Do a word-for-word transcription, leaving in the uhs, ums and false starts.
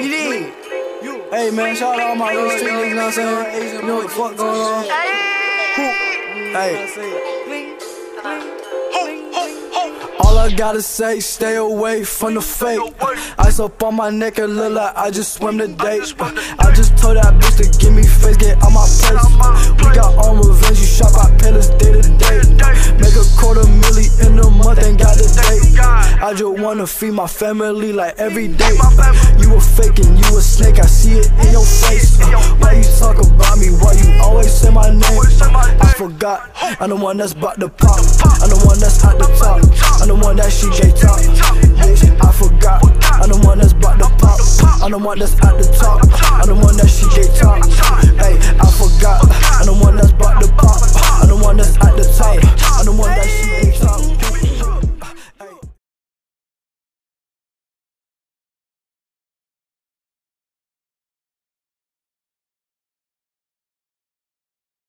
You did. Hey man, shout out all my little street niggas, you know what I'm saying? You know what the fuck going on? Hey. All I gotta say, stay away from the fake. Ice up on my neck and look like I just swim the date. I just told that bitch to give me face, get out my place. We got on revenge, you shot by pillars day to day. Make a quarter milli in a month and got the date. I just wanna feed my family like every day. You a faking, you a snake, I see it in your face. Why you talk about me, why you always say my name? I forgot, I'm the one that's bout to pop. I'm the one that's at the top. I'm the one that she J-top. Bitch, I forgot, I'm the one that's bout to pop. I'm the one that's at the top. I'm the one that she J-top.